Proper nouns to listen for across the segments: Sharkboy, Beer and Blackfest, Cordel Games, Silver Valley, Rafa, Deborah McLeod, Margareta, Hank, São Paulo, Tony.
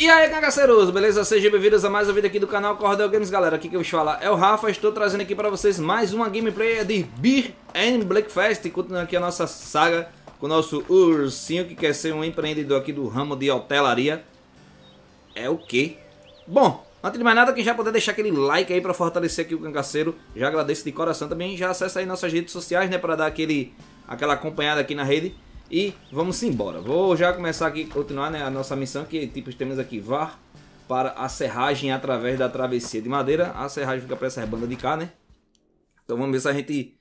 E aí, cangaceiros, beleza? Sejam bem-vindos a mais um vídeo aqui do canal Cordel Games, galera. Aqui que eu vos falo é o Rafa, estou trazendo aqui para vocês mais uma gameplay de Beer and Blackfest. Continuando aqui a nossa saga com o nosso ursinho, que quer ser um empreendedor aqui do ramo de hotelaria. É o quê? Bom, antes de mais nada, quem já puder deixar aquele like aí para fortalecer aqui o cangaceiro, já agradeço de coração. Também já acessa aí nossas redes sociais, né, para dar aquela acompanhada aqui na rede. E vamos embora. Vou já começar aqui, continuar, né, a nossa missão, que tipo temos aqui: VAR para a serragem através da travessia de madeira. A serragem fica para essa banda de cá, né? Então vamos ver se a gente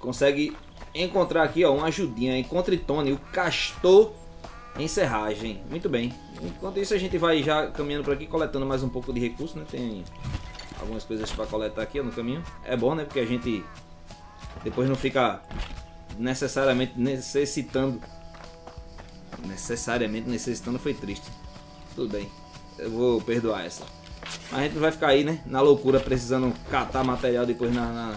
consegue encontrar aqui, ó, uma ajudinha. Encontre Tony, o castor em serragem. Muito bem. Enquanto isso a gente vai já caminhando por aqui, coletando mais um pouco de recurso, né? Tem algumas coisas para coletar aqui, ó, no caminho. É bom, né? Porque a gente depois não fica necessariamente necessitando. Necessariamente necessitando foi triste. Tudo bem, eu vou perdoar essa. A gente vai ficar aí, né, na loucura, precisando catar material depois na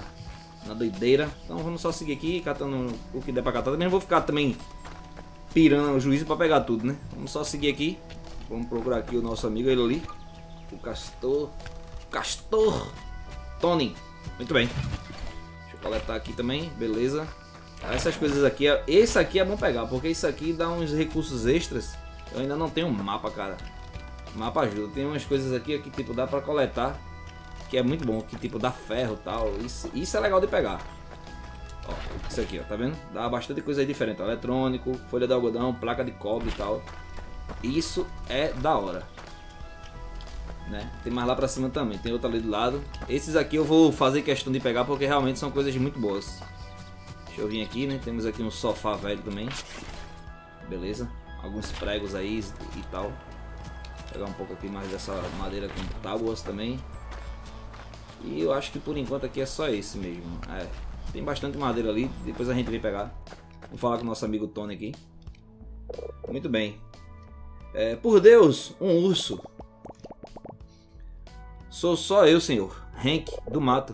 doideira. Então vamos só seguir aqui, catando o que der pra catar. Também não vou ficar também pirando o juízo pra pegar tudo, né? Vamos só seguir aqui. Vamos procurar aqui o nosso amigo, ele ali, o castor. Castor Tony. Muito bem. Deixa eu coletar aqui também, beleza. Essas coisas aqui, esse aqui é bom pegar, porque isso aqui dá uns recursos extras. Eu ainda não tenho um mapa, cara. Mapa ajuda. Tem umas coisas aqui que tipo dá pra coletar, que é muito bom, que tipo dá ferro e tal. Isso é legal de pegar. Ó, isso aqui, ó, tá vendo? Dá bastante coisa aí diferente, ó. Eletrônico, folha de algodão, placa de cobre e tal. Isso é da hora, né? Tem mais lá pra cima também, tem outra ali do lado. Esses aqui eu vou fazer questão de pegar, porque realmente são coisas muito boas. Deixa eu vir aqui, né? Temos aqui um sofá velho também. Beleza. Alguns pregos aí e tal. Vou pegar um pouco aqui mais dessa madeira com tábuas também. E eu acho que por enquanto aqui é só esse mesmo. É. Tem bastante madeira ali. Depois a gente vem pegar. Vou falar com o nosso amigo Tony aqui. Muito bem. É, por Deus, um urso. Sou só eu, senhor. Hank, do mato.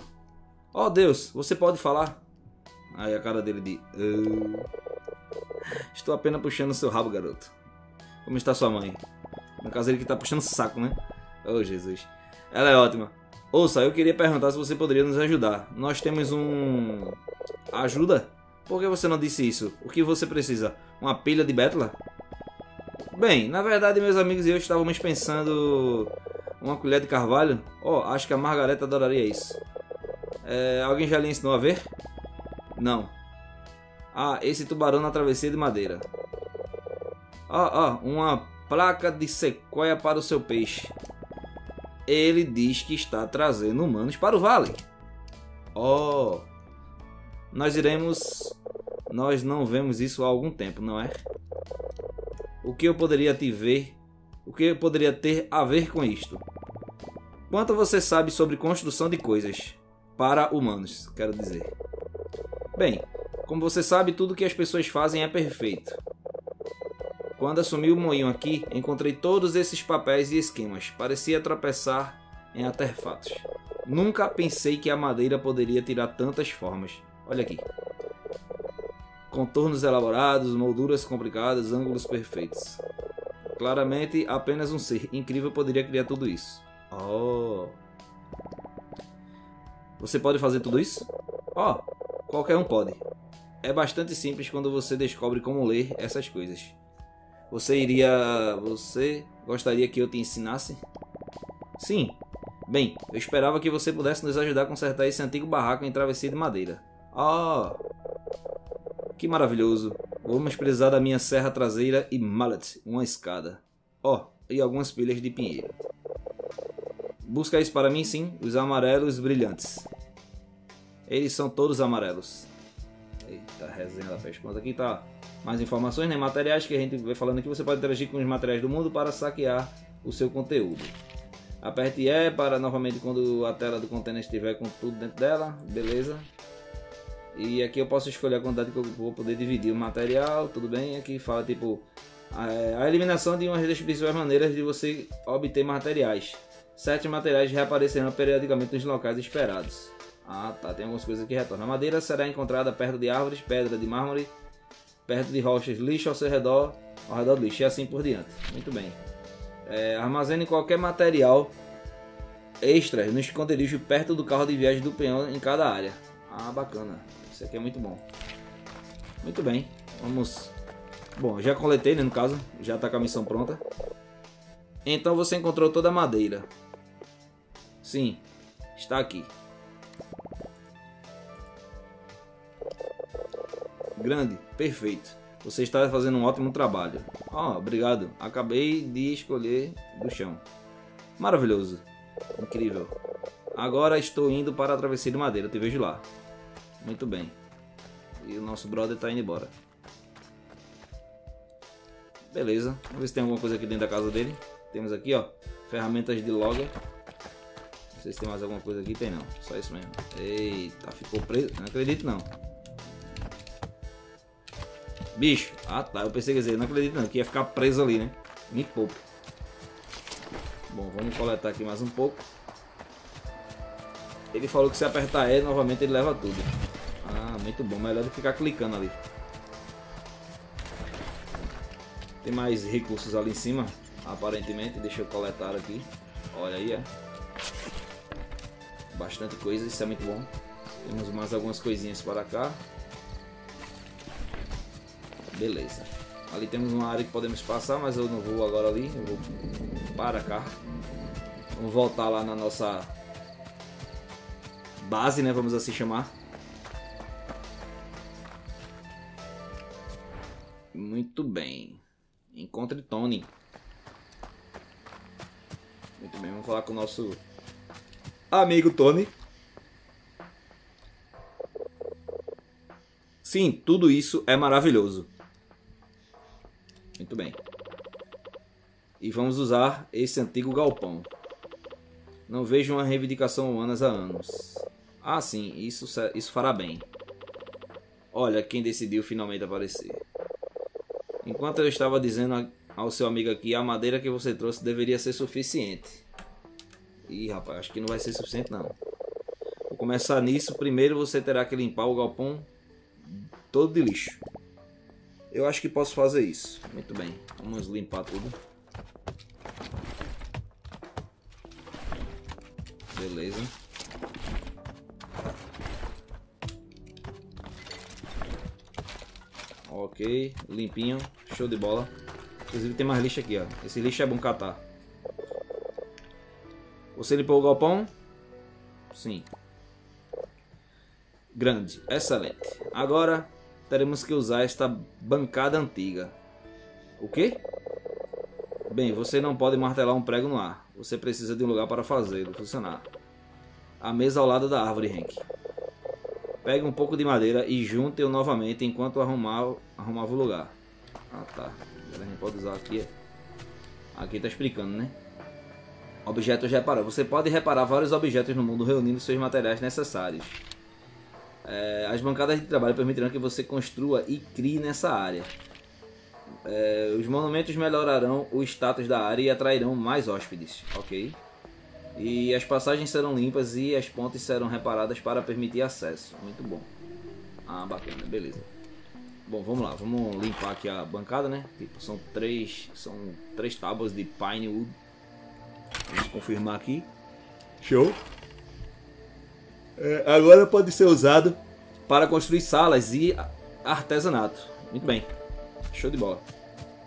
Oh, Deus, você pode falar? Aí a cara dele de... Estou apenas puxando seu rabo, garoto. Como está sua mãe? No caso, ele que está puxando saco, né? Oh, Jesus. Ela é ótima. Ouça, eu queria perguntar se você poderia nos ajudar. Nós temos um... Ajuda? Por que você não disse isso? O que você precisa? Uma pilha de bétula? Bem, na verdade, meus amigos e eu estávamos pensando... Uma colher de carvalho? Oh, acho que a Margareta adoraria isso. É, alguém já lhe ensinou a ver? Não. Ah, esse tubarão na travessia de madeira. Ah, uma placa de sequoia para o seu peixe. Ele diz que está trazendo humanos para o vale. Oh. Nós iremos... Nós não vemos isso há algum tempo, não é? O que eu poderia te ver... O que eu poderia ter a ver com isto? Quanto você sabe sobre construção de coisas para humanos, quero dizer. Bem, como você sabe, tudo que as pessoas fazem é perfeito. Quando assumi o moinho aqui, encontrei todos esses papéis e esquemas. Parecia tropeçar em artefatos. Nunca pensei que a madeira poderia tirar tantas formas. Olha aqui. Contornos elaborados, molduras complicadas, ângulos perfeitos. Claramente, apenas um ser incrível poderia criar tudo isso. Oh. Você pode fazer tudo isso? Oh. Qualquer um pode. É bastante simples quando você descobre como ler essas coisas. Você gostaria que eu te ensinasse? Sim. Bem, eu esperava que você pudesse nos ajudar a consertar esse antigo barraco em travessia de madeira. Ah! Oh, que maravilhoso. Vamos precisar da minha serra traseira e mallet, uma escada. Oh, e algumas pilhas de pinheiro. Busca isso para mim, sim. Os amarelos brilhantes. Eles são todos amarelos. Eita, resenha da festa. Pronto, aqui tá mais informações, né? Materiais que a gente vai falando aqui. Você pode interagir com os materiais do mundo para saquear o seu conteúdo. Aperte E para novamente quando a tela do container estiver com tudo dentro dela. Beleza. E aqui eu posso escolher a quantidade que eu vou poder dividir o material. Tudo bem. Aqui fala tipo a eliminação de umas das principais maneiras de você obter materiais. 7 materiais reaparecerão periodicamente nos locais esperados. Ah, tá, tem algumas coisas que retornam. A madeira será encontrada perto de árvores, pedra de mármore, perto de rochas, lixo ao redor do lixo e assim por diante. Muito bem. Armazene qualquer material extra no esconderijo perto do carro de viagem do peão em cada área. Ah, bacana. Isso aqui é muito bom. Muito bem. Vamos... Bom, já coletei, né, no caso. Já tá com a missão pronta. Então você encontrou toda a madeira. Sim. Está aqui. Grande. Perfeito. Você está fazendo um ótimo trabalho. Oh, obrigado. Acabei de escolher do chão. Maravilhoso. Incrível. Agora estou indo para a travessia de madeira. Te vejo lá. Muito bem. E o nosso brother está indo embora. Beleza. Vamos ver se tem alguma coisa aqui dentro da casa dele. Temos aqui, ó. Ferramentas de logger. Não sei se tem mais alguma coisa aqui. Tem não. Só isso mesmo. Eita. Ficou preso. Não acredito não. Bicho, ah tá, eu pensei, quer dizer, não acredito não, que ia ficar preso ali, né? Me pouco. Bom, vamos coletar aqui mais um pouco. Ele falou que se apertar E novamente ele leva tudo. Ah, muito bom, melhor do que ficar clicando ali. Tem mais recursos ali em cima, aparentemente, deixa eu coletar aqui. Olha aí, ó. Bastante coisa, isso é muito bom. Temos mais algumas coisinhas para cá. Beleza. Ali temos uma área que podemos passar, mas eu não vou agora ali. Eu vou para cá. Vamos voltar lá na nossa base, né? Vamos assim chamar. Muito bem. Encontre Tony. Muito bem, vamos falar com o nosso amigo Tony. Sim, tudo isso é maravilhoso. Muito bem. E vamos usar esse antigo galpão. Não vejo uma reivindicação humanas há anos. Ah, sim, isso fará bem. Olha quem decidiu finalmente aparecer. Enquanto eu estava dizendo ao seu amigo aqui, a madeira que você trouxe deveria ser suficiente. Ih, rapaz, acho que não vai ser suficiente não. Vou começar nisso. Primeiro você terá que limpar o galpão todo de lixo. Eu acho que posso fazer isso. Muito bem. Vamos limpar tudo. Beleza. Ok. Limpinho. Show de bola. Inclusive tem mais lixo aqui, ó. Esse lixo é bom catar. Você limpou o galpão? Sim. Grande. Excelente. Agora... teremos que usar esta bancada antiga. O quê? Bem, você não pode martelar um prego no ar. Você precisa de um lugar para fazê-lo funcionar. A mesa ao lado da árvore, Hank. Pegue um pouco de madeira e junte-o novamente enquanto arrumava o lugar. Ah, tá. Agora a gente pode usar aqui. Aqui tá explicando, né? Objetos reparados. Você pode reparar vários objetos no mundo reunindo seus materiais necessários. As bancadas de trabalho permitirão que você construa e crie nessa área. Os monumentos melhorarão o status da área e atrairão mais hóspedes. Ok. E as passagens serão limpas e as pontes serão reparadas para permitir acesso. Muito bom. Ah, bacana. Beleza. Bom, vamos lá. Vamos limpar aqui a bancada, né? Tipo, são três tábuas de Pinewood. Vamos confirmar aqui. Show. Agora pode ser usado para construir salas e artesanato. Muito bem. Show de bola.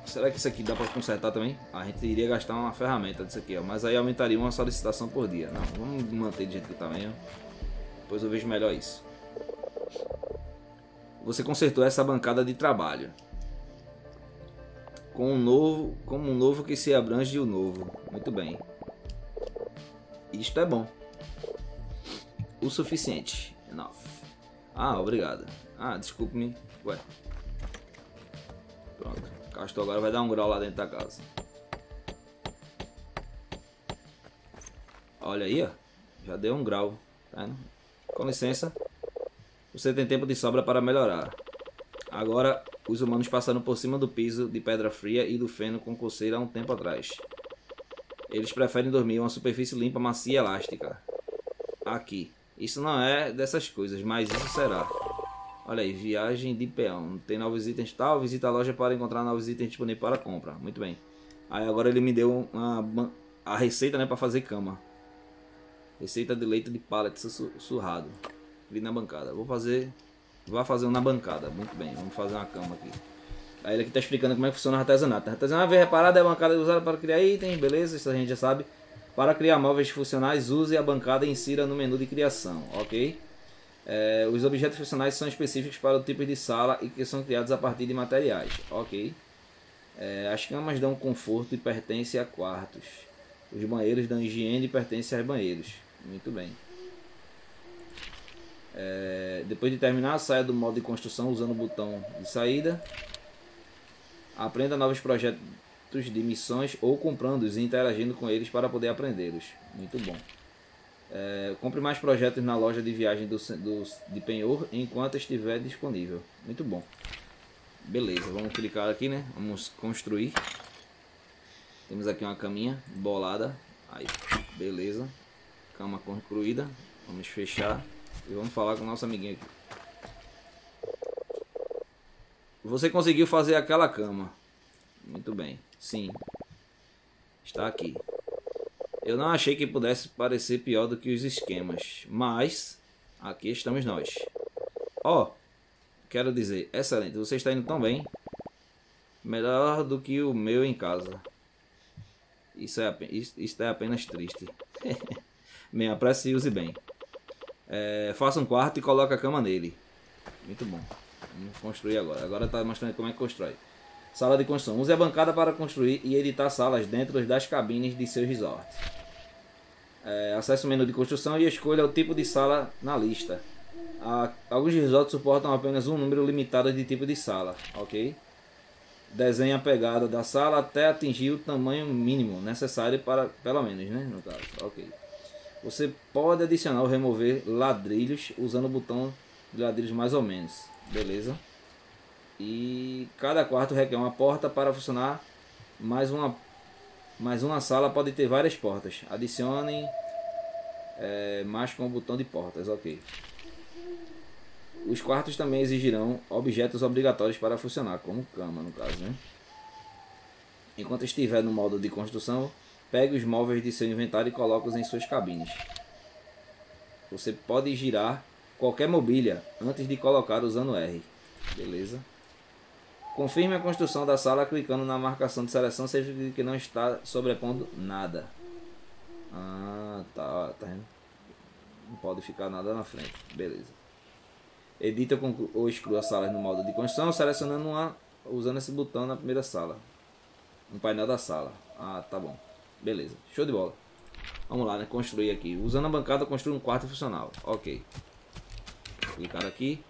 Será que isso aqui dá para consertar também? A gente iria gastar uma ferramenta disso aqui, ó. Mas aí aumentaria uma solicitação por dia. Não, vamos manter do jeito que tá mesmo. Depois eu vejo melhor isso. Você consertou essa bancada de trabalho. Como um novo que se abrange o novo. Muito bem. Isto é bom. O suficiente. Enough. Ah, obrigado. Ah, desculpe-me. Ué. Pronto. Castor agora vai dar um grau lá dentro da casa. Olha aí, ó. Já deu um grau. Tá vendo? Com licença. Você tem tempo de sobra para melhorar. Agora, os humanos passaram por cima do piso de pedra fria e do feno com coceira há um tempo atrás. Eles preferem dormir em uma superfície limpa, macia e elástica. Aqui. Isso não é dessas coisas, mas isso será. Olha aí, viagem de peão. Tem novos itens tal, visita a loja para encontrar novos itens disponíveis para compra. Muito bem. Aí agora ele me deu a receita, né, pra fazer cama. Receita de leite de pallet surrado. Ali na bancada. Vou fazer... Vai fazer um na bancada. Muito bem, vamos fazer uma cama aqui. Aí ele aqui tá explicando como é que funciona o artesanato. Artesanato vem reparado, é a bancada usada para criar itens, beleza? Isso a gente já sabe. Para criar móveis funcionais, use a bancada e insira no menu de criação, ok? É, os objetos funcionais são específicos para o tipo de sala e que são criados a partir de materiais, ok? É, as camas dão conforto e pertencem a quartos. Os banheiros dão higiene e pertencem aos banheiros. Muito bem. É, depois de terminar, saia do modo de construção usando o botão de saída. Aprenda novos projetos de missões ou comprando-os e interagindo com eles para poder aprendê-los. Muito bom. É, compre mais projetos na loja de viagem de Penhor enquanto estiver disponível. Muito bom. Beleza, vamos clicar aqui, né? Vamos construir. Temos aqui uma caminha bolada. Aí, beleza. Cama concluída. Vamos fechar. E vamos falar com o nosso amiguinho aqui. Você conseguiu fazer aquela cama. Muito bem. Sim. Está aqui. Eu não achei que pudesse parecer pior do que os esquemas. Mas, aqui estamos nós. Ó, quero dizer, excelente. Você está indo tão bem. Melhor do que o meu em casa. Isso é apenas triste. Me apresse e use bem. É, faça um quarto e coloque a cama nele. Muito bom. Vamos construir agora. Agora está mostrando como é que constrói. Sala de construção. Use a bancada para construir e editar salas dentro das cabines de seus resorts. É, acesse o menu de construção e escolha o tipo de sala na lista. Alguns resorts suportam apenas um número limitado de tipo de sala. Ok? Desenhe a pegada da sala até atingir o tamanho mínimo necessário para, pelo menos, né? No caso. Ok. Você pode adicionar ou remover ladrilhos usando o botão de ladrilhos mais ou menos. Beleza. E cada quarto requer uma porta para funcionar. Mais uma sala pode ter várias portas. Adicionem mais com o botão de portas. Ok. Os quartos também exigirão objetos obrigatórios para funcionar, como cama no caso, né? Enquanto estiver no modo de construção, pegue os móveis de seu inventário e coloque-os em suas cabines. Você pode girar qualquer mobília antes de colocar usando R. Beleza. Confirme a construção da sala clicando na marcação de seleção, seja que não está sobrepondo nada. Ah, tá, tá vendo? Não pode ficar nada na frente. Beleza. Edita ou exclua as salas no modo de construção, selecionando uma, usando esse botão na primeira sala. No painel da sala. Ah, tá bom. Beleza, show de bola. Vamos lá, né? Construir aqui. Usando a bancada, construir um quarto funcional. Ok. Vou clicar aqui.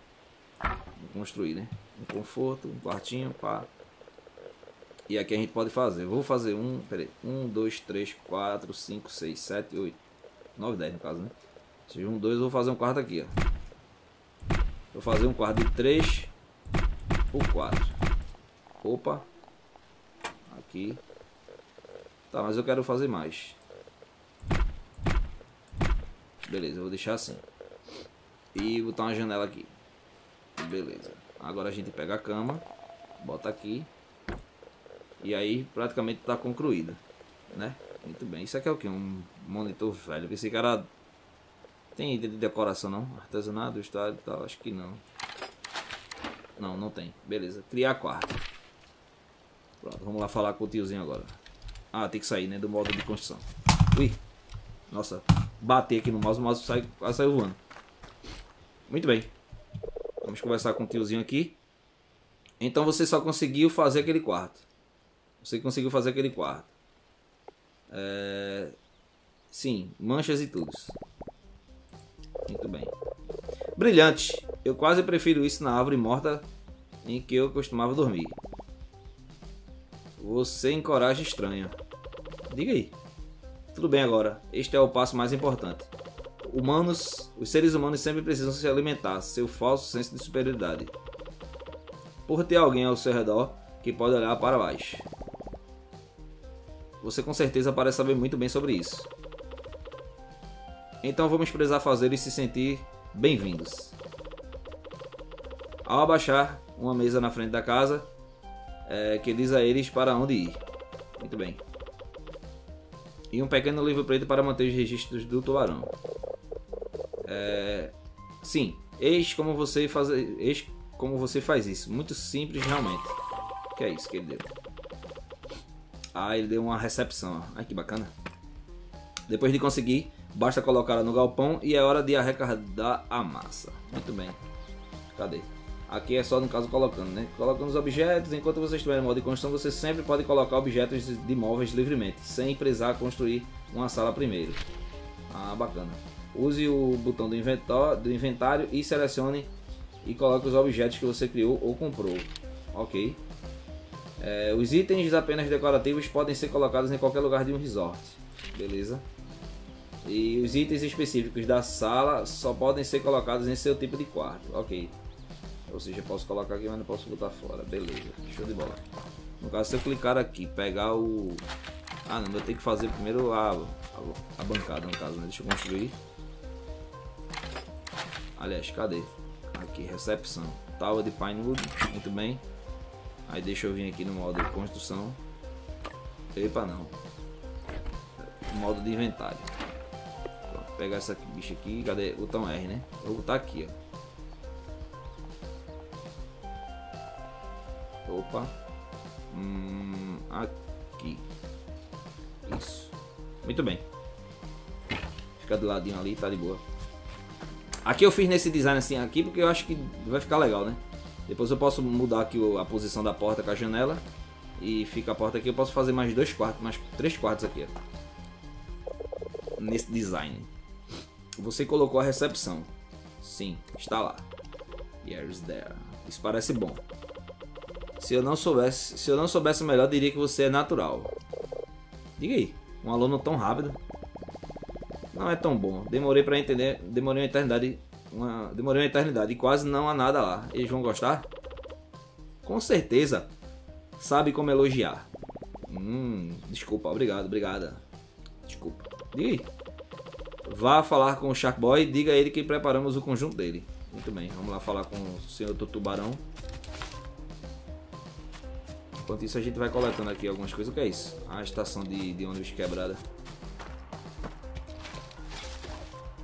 Vou construir, né? Um conforto, um quartinho, pá. E aqui a gente pode fazer. Vou fazer um, peraí. 1, 2, 3, 4, 5, 6, 7, 8, 9, 10 no caso, né? Se um, dois, vou fazer um quarto aqui, ó. Vou fazer um quarto de 3 por 4. Opa. Aqui. Tá, mas eu quero fazer mais. Beleza, eu vou deixar assim. E botar uma janela aqui. Beleza. Agora a gente pega a cama, bota aqui. E aí praticamente tá concluída, né? Muito bem. Isso aqui é o que? Um monitor velho. Esse cara tem item de decoração não? Artesanato, estádio e tal. Acho que não. Não, não tem. Beleza. Criar quarto. Pronto, vamos lá falar com o tiozinho agora. Ah, tem que sair, né? Do modo de construção. Ui! Nossa, bater aqui no mouse, o mouse quase saiu voando. Muito bem. Vamos conversar com o tiozinho aqui. Então você só conseguiu fazer aquele quarto. Você conseguiu fazer aquele quarto. É... Sim, manchas e tudo. Muito bem. Brilhante! Eu quase prefiro isso na árvore morta em que eu costumava dormir. Você encoraja estranho. Diga aí. Tudo bem agora. Este é o passo mais importante. Os seres humanos sempre precisam se alimentar. Seu falso senso de superioridade. Por ter alguém ao seu redor que pode olhar para baixo. Você com certeza parece saber muito bem sobre isso. Então vamos precisar fazer eles se sentir bem-vindos. Ao abaixar uma mesa na frente da casa, que diz a eles para onde ir. Muito bem. E um pequeno livro preto para manter os registros do tubarão. É... Sim, eis como você faz isso. Muito simples, realmente. O que é isso que ele deu? Ah, ele deu uma recepção. Ai, que bacana. Depois de conseguir, basta colocá-la no galpão e é hora de arrecadar a massa. Muito bem. Cadê? Aqui é só, no caso, colocando, né? Colocando os objetos. Enquanto você estiver em modo de construção, você sempre pode colocar objetos de móveis livremente, sem precisar construir uma sala primeiro. Ah, bacana. Use o botão do inventário e selecione e coloque os objetos que você criou ou comprou. Ok. É, os itens apenas decorativos podem ser colocados em qualquer lugar de um resort. Beleza. E os itens específicos da sala só podem ser colocados em seu tipo de quarto. Ok. Ou seja, posso colocar aqui, mas não posso botar fora. Beleza, show de bola. No caso, se eu clicar aqui, pegar o... Ah, não, vou ter que fazer primeiro a bancada, no caso, né? Deixa eu construir. Aliás, cadê? Aqui, recepção. Tower de Pinewood, muito bem. Aí deixa eu vir aqui no modo de construção. Epa, não. Modo de inventário. Vou pegar essa bicha aqui, cadê? Botão R, né? Vou botar aqui, ó. Opa, aqui, isso, muito bem, fica do ladinho ali, tá de boa. Aqui eu fiz nesse design assim aqui porque eu acho que vai ficar legal, né? Depois eu posso mudar aqui a posição da porta com a janela e fica a porta aqui. Eu posso fazer mais três quartos aqui, ó, nesse design. Você colocou a recepção, sim, está lá. Yes, there. Isso parece bom. Se eu não soubesse melhor, diria que você é natural. Diga aí, um aluno tão rápido. Não é tão bom. Demorei para entender, demorei uma eternidade e quase não há nada lá. Eles vão gostar? Com certeza. Sabe como elogiar. Desculpa, obrigada. Desculpa. Diga aí. Vá falar com o Sharkboy e diga a ele que preparamos o conjunto dele. Muito bem, vamos lá falar com o senhor do tubarão. Enquanto isso a gente vai coletando aqui algumas coisas. O que é isso? A estação de ônibus quebrada.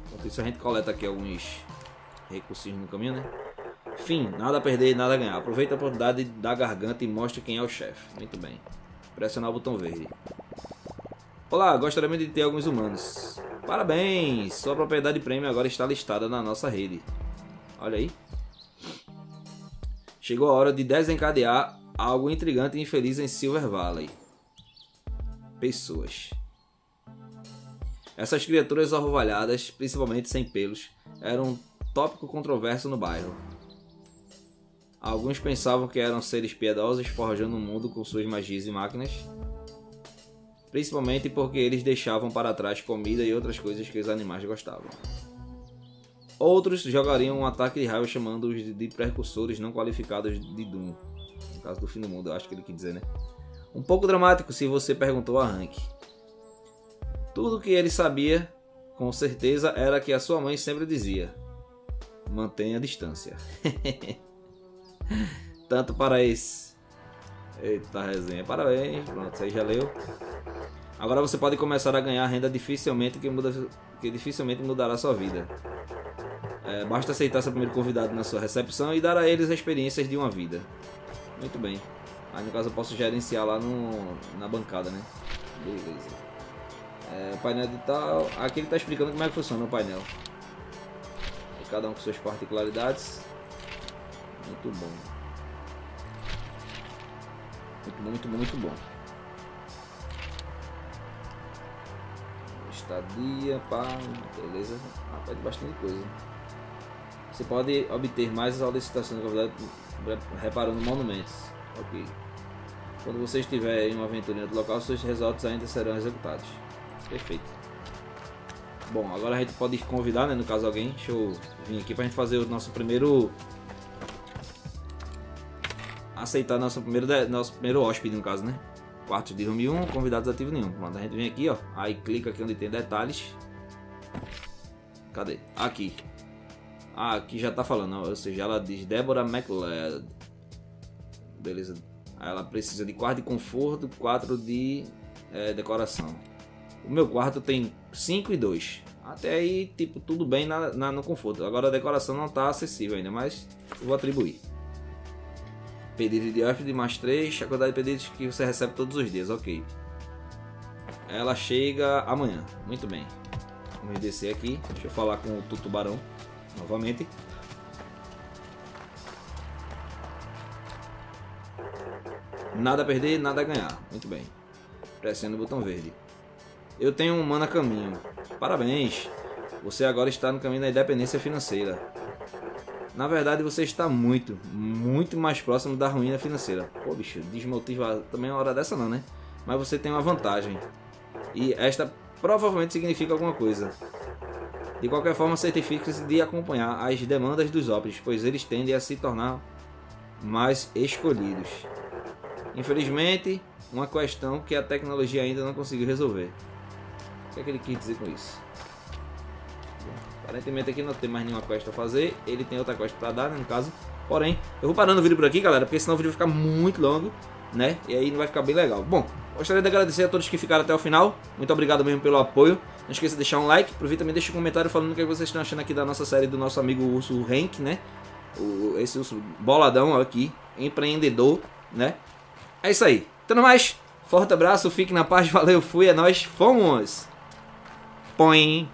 Enquanto isso a gente coleta aqui alguns recursos no caminho, né? Fim, nada a perder e nada a ganhar. Aproveita a oportunidade da garganta e mostre quem é o chefe. Muito bem. Pressionar o botão verde. Olá, gostaria muito de ter alguns humanos. Parabéns! Sua propriedade prêmio agora está listada na nossa rede. Olha aí. Chegou a hora de desencadear algo intrigante e infeliz em Silver Valley. Pessoas. Essas criaturas orvalhadas, principalmente sem pelos, eram um tópico controverso no bairro. Alguns pensavam que eram seres piedosos forjando o mundo com suas magias e máquinas, principalmente porque eles deixavam para trás comida e outras coisas que os animais gostavam. Outros jogariam um ataque de raiva chamando-os de precursores não qualificados de Doom. Caso do fim do mundo, eu acho que ele quis dizer, né? Um pouco dramático, se você perguntou a Hank. Tudo que ele sabia, com certeza, era que a sua mãe sempre dizia: mantenha a distância. Tanto para esse... Eita, resenha. Parabéns. Pronto, isso aí já leu. Agora você pode começar a ganhar renda que dificilmente mudará a sua vida. É, basta aceitar seu primeiro convidado na sua recepção e dar a eles as experiências de uma vida. Muito bem. Aí no caso eu posso gerenciar lá na bancada, né? Beleza. É, painel de tal. Aqui ele tá explicando como é que funciona o painel. E cada um com suas particularidades. Muito bom. Muito bom. Estadia, pá. Beleza. Ah, pede bastante coisa. Você pode obter mais solicitações de convidado reparando monumentos. Ok. Quando você estiver em uma aventura em outro local, seus resorts ainda serão executados. Perfeito. Bom, agora a gente pode convidar, né? No caso, alguém. Deixa eu vir aqui pra gente fazer o nosso primeiro... Aceitar nosso primeiro hóspede, no caso, né? Quarto de room 1, convidados ativos nenhum. Pronto, a gente vem aqui, ó. Aí clica aqui onde tem detalhes. Cadê? Aqui. Ah, aqui já tá falando, ou seja, ela diz Deborah McLeod. Beleza. Ela precisa de 4 de conforto, 4 de decoração. O meu quarto tem 5 e 2. Até aí, tipo, tudo bem no conforto. Agora a decoração não tá acessível ainda, mas eu vou atribuir. Pedido de hóspede, mais 3. A quantidade de pedidos que você recebe todos os dias, ok. Ela chega amanhã. Muito bem. Vamos descer aqui. Deixa eu falar com o tubarão novamente. Nada a perder, nada a ganhar. Muito bem. Pressione o botão verde. Eu tenho um mana a caminho. Parabéns. Você agora está no caminho da independência financeira. Na verdade, você está muito, muito mais próximo da ruína financeira. Pô, bicho, desmotiva também é uma hora dessa não, né? Mas você tem uma vantagem. E esta provavelmente significa alguma coisa. De qualquer forma, certifique-se de acompanhar as demandas dos hóspedes, pois eles tendem a se tornar mais escolhidos. Infelizmente, uma questão que a tecnologia ainda não conseguiu resolver. O que é que ele quis dizer com isso? Aparentemente aqui não tem mais nenhuma quest a fazer. Ele tem outra quest para dar, né, no caso. Porém, eu vou parando o vídeo por aqui, galera, porque senão o vídeo vai ficar muito longo, né? E aí não vai ficar bem legal. Bom, gostaria de agradecer a todos que ficaram até o final. Muito obrigado mesmo pelo apoio. Não esqueça de deixar um like. Aproveita e me deixa um comentário falando o que vocês estão achando aqui da nossa série do nosso amigo Urso Hank, né? Esse urso boladão aqui, empreendedor, né? É isso aí. Tudo mais, forte abraço, fique na paz, valeu, fui, é nóis, fomos! Põe!